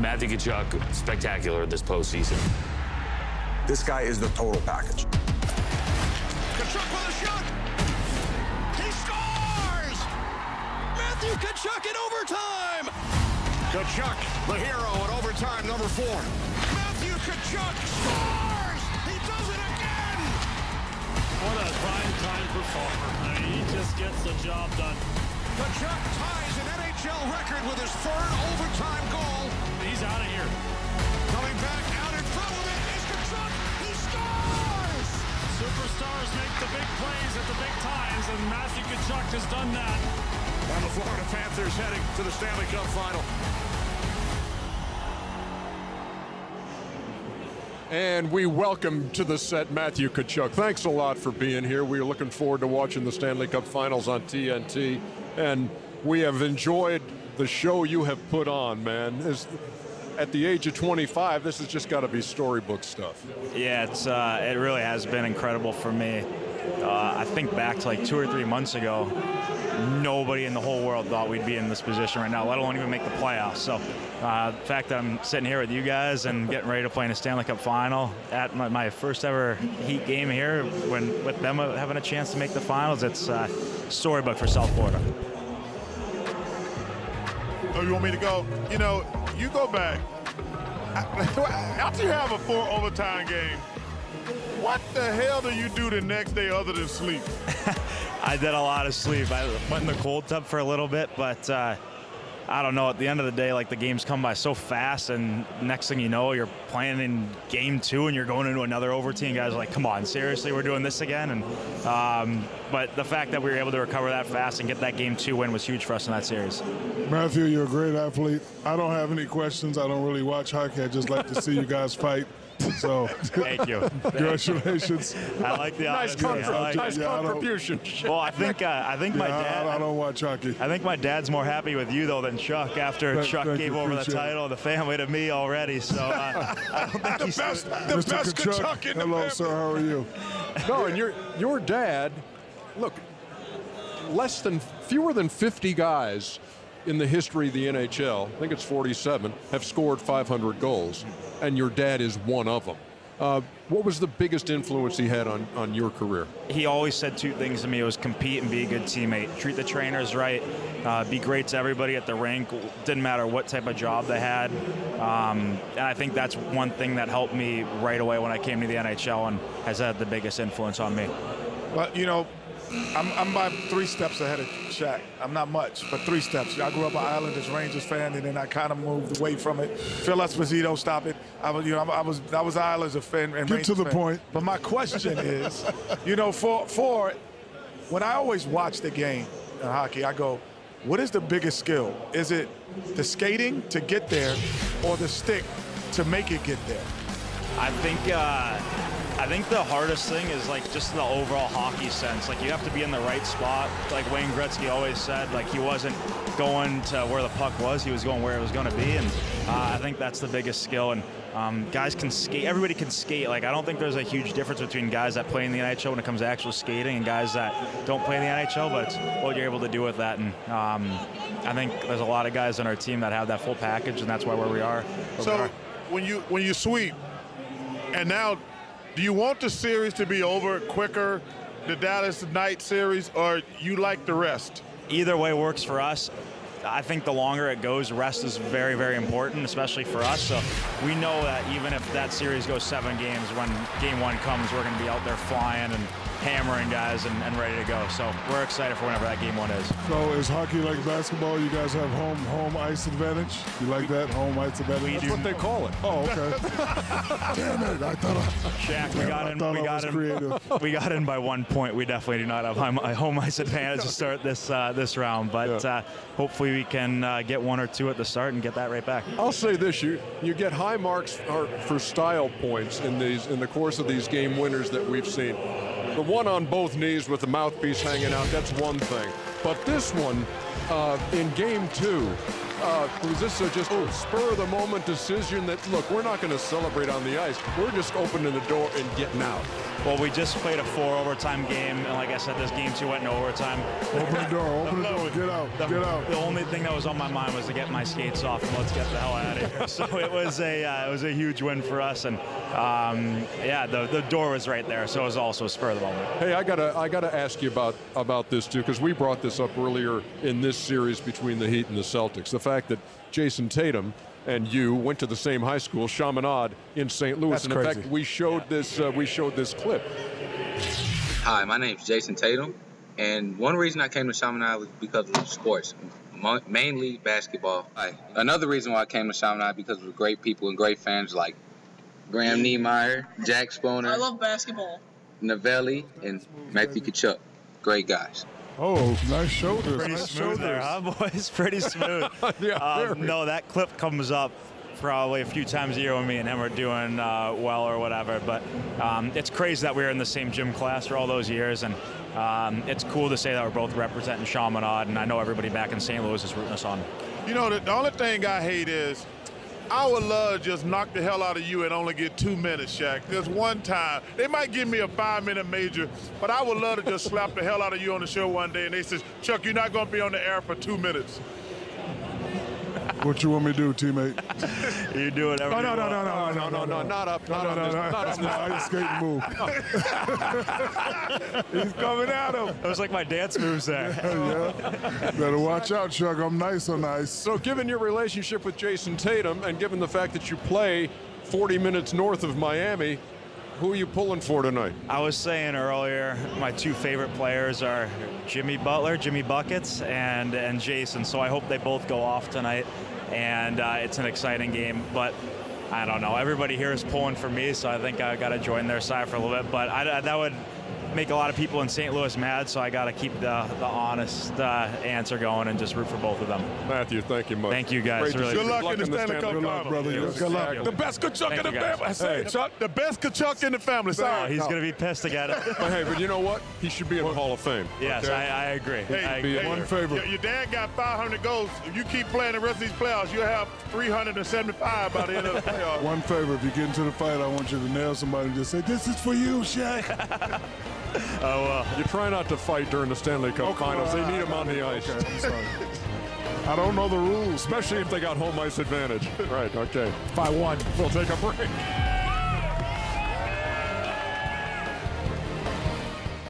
Matthew Tkachuk, spectacular this postseason. This guy is the total package. Tkachuk with a shot. He scores! Matthew Tkachuk in overtime! Tkachuk, the hero in overtime number 4. Matthew Tkachuk scores! He does it again! What a prime-time performer. I mean, he just gets the job done. Tkachuk ties an NHL record with his 3rd overtime goal. He's out of here. Coming back out in front of it is Tkachuk. He scores! Superstars make the big plays at the big times, and Matthew Tkachuk has done that. And the Florida Panthers heading to the Stanley Cup Final. And we welcome to the set Matthew Tkachuk. Thanks a lot for being here. We're looking forward to watching the Stanley Cup Finals on TNT. And we have enjoyed the show you have put on, man. At the age of 25, this has just got to be storybook stuff. Yeah, it really has been incredible for me. I think back to like 2 or 3 months ago, nobody in the whole world thought we'd be in this position right now, let alone even make the playoffs. So the fact that I'm sitting here with you guys and getting ready to play in a Stanley Cup Final at my first ever Heat game here, with them having a chance to make the finals, it's storybook for South Florida. Oh, you want me to go? You know, you go back. After you have a 4 overtime game, what the hell do you do the next day other than sleep? I did a lot of sleep. I went in the cold tub for a little bit, but I don't know. At the end of the day, like, the games come by so fast, and next thing you know, you're playing in game 2 and you're going into another overtime. Guys are like, come on, seriously, we're doing this again? And but the fact that we were able to recover that fast and get that game 2 win was huge for us in that series. Matthew, you're a great athlete. I don't have any questions. I don't really watch hockey. I just like to see you guys fight. So thank you. Congratulations. I like the honesty. Nice contribution. Well, I think my dad. I don't watch hockey. I think my dad's more happy with you though than Chuck after Chuck gave over the title of the family to me already. So I don't think he's the best Tkachuk in the family. Hello, sir. How are you? No, and your dad. Look, fewer than 50 guys in the history of the NHL, I think it's 47, have scored 500 goals, and your dad is one of them. What was the biggest influence he had on your career? He always said 2 things to me. It was compete and be a good teammate. Treat the trainers right. Be great to everybody at the rink. Didn't matter what type of job they had. And I think that's one thing that helped me right away when I came to the NHL and has had the biggest influence on me. Well, you know, I'm about 3 steps ahead of Shaq. I'm not much, but 3 steps. I grew up an Islanders Rangers fan, and then I kind of moved away from it. Phil Esposito, stop it. I was an Islanders fan and Rangers fan. Get to the point. But my question is, you know, for when I always watch the game in hockey, I go, what is the biggest skill? Is it the skating to get there, or the stick to make it get there? I think the hardest thing is, like, just the overall hockey sense. Like, you have to be in the right spot. Like Wayne Gretzky always said, like, he wasn't going to where the puck was. He was going where it was going to be. And I think that's the biggest skill. And guys can skate. Everybody can skate. Like, I don't think there's a huge difference between guys that play in the NHL when it comes to actual skating and guys that don't play in the NHL. But it's what you're able to do with that. And I think there's a lot of guys on our team that have that full package, and that's why where we are. So when you sweep, and now, do you want the series to be over quicker, the Dallas night series, or you like the rest? Either way works for us. I think the longer it goes, rest is very, very important, especially for us. So we know that even if that series goes 7 games, when game 1 comes, we're going to be out there flying and hammering guys and ready to go. So we're excited for whenever that game 1 is. So is hockey like basketball? You guys have home ice advantage? You like that? Home ice advantage? That's what they call it. Oh, okay. Damn it. I thought Shaq, we got in by 1 point. We definitely do not have home ice advantage to start this round, but yeah. Hopefully we can get 1 or 2 at the start and get that right back. I'll say this, you get high marks for style points in the course of these game winners that we've seen. The one on both knees with the mouthpiece hanging out, that's one thing. But this one, in game 2, was this just a spur-of-the-moment decision that, look, we're not going to celebrate on the ice. We're just opening the door and getting out? Well, we just played a 4-overtime game, and like I said, this game 2 went into overtime. Open the door, open the door, get out, get out. The only thing that was on my mind was to get my skates off and let's get the hell out of here. So it was a huge win for us, and yeah, the door was right there, so it was also a spur of the moment. Hey, I gotta ask you about this too, because we brought this up earlier in this series between the Heat and the Celtics. The fact that Jason Tatum and you went to the same high school, Chaminade, in St. Louis. That's crazy. In fact, we showed this clip. Hi, my name's Jason Tatum, and one reason I came to Chaminade was because of sports, mainly basketball. Another reason why I came to Chaminade because of great people and great fans like Graham Niemeyer, Jack Sponer. I love basketball. Navelli and Matthew Tkachuk, great guys. Oh, nice shoulders. Pretty nice smooth shoulders there, huh, boys? Pretty smooth. Yeah, no, that clip comes up probably a few times a year when me and him are doing well or whatever. But it's crazy that we were in the same gym class for all those years. And it's cool to say that we're both representing Chaminade. And I know everybody back in St. Louis is rooting us on. You know, the only thing I hate is I would love just knock the hell out of you and only get 2 minutes, Shaq. Just one time. They might give me a 5-minute major, but I would love to just slap the hell out of you on the show one day and they says, Chuck, you're not going to be on the air for 2 minutes. What you want me to do, teammate? You do it every time. No, not up. Not up. I just skate move. He's coming at him. That was like my dance moves there. Yeah. Better watch out, Chuck. I'm nice on ice. So given your relationship with Jason Tatum and given the fact that you play 40 minutes north of Miami, who are you pulling for tonight? I was saying earlier, my two favorite players are Jimmy Butler, Jimmy Buckets, and Jason. So I hope they both go off tonight, and it's an exciting game. But I don't know. Everybody here is pulling for me, so I think I got to join their side for a little bit. But that would make a lot of people in St. Louis mad, so I got to keep the honest answer going and just root for both of them. Matthew, thank you much. Thank you, guys. Really good luck in the Stanley Cup Finals, brother. Good luck. The best Tkachuk in the family. I say, Chuck, the best Tkachuk in the family. Sorry, he's going to be pissed again. But hey, but you know what? He should be in the Hall of Fame. Yes, okay? I agree. Hey, I agree. One favor. Your dad got 500 goals. If you keep playing the rest of these playoffs, you'll have 375 by the end of the playoffs. One favor. If you get into the fight, I want you to nail somebody and just say, "This is for you, Shaq." Oh, you try not to fight during the Stanley Cup Finals. They need him on the ice. Okay, I'm sorry. I don't know the rules, especially if they got home ice advantage. Right, okay. 5-1. We'll take a break.